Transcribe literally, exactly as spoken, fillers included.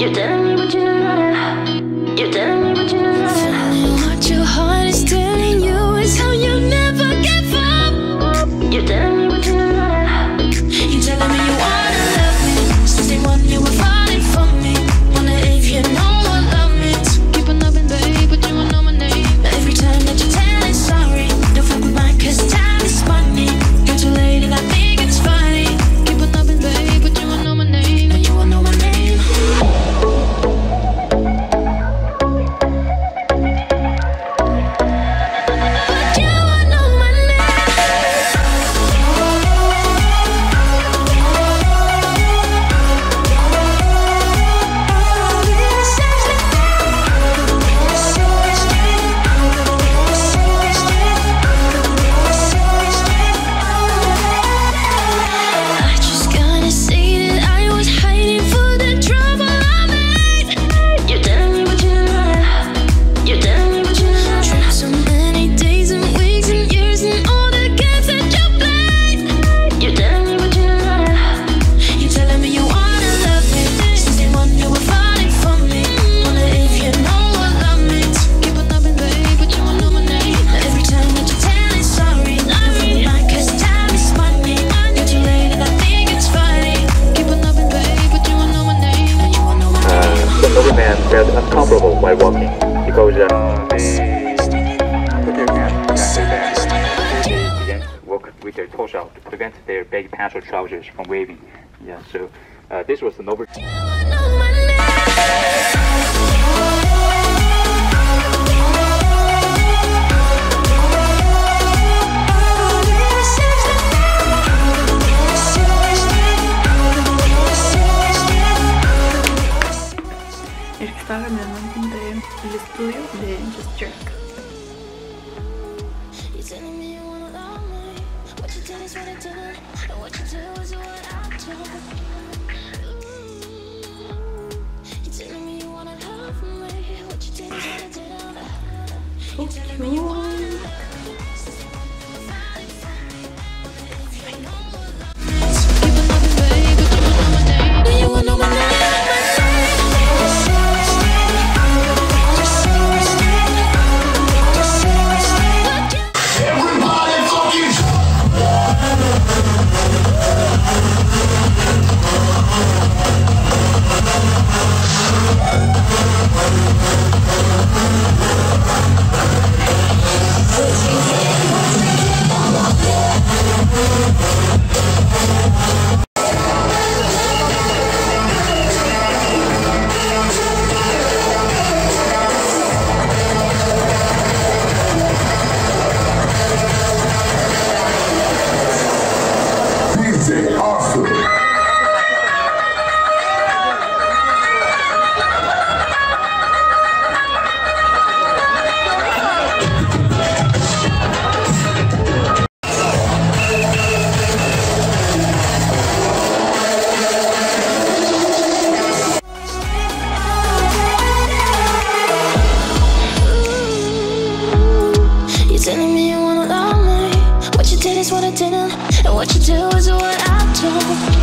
You're telling me what you know not. You're telling me what you know not. Telling me what your heart is telling you is how you never give up. You're telling me what you know not. You're telling me you wanna love me since day one you were falling for me. Wonder if you know what love means. Keep on loving, babe, but you won't know my name. Every time that you're telling sorry, don't fuck with mine 'cause time is money. You're too late and I think it's funny. Keep on loving, babe, but you won't know my name. And you won't know my name. They're uncomparable by walking because uh, they put their hands behind their back. The students walk with their toes out to prevent their baggy pants or trousers from waving. Yeah, so uh, this was the noble. Estaba caminando en el estudio de Just Jerk. What you did is what I didn't, and what you do is what I do.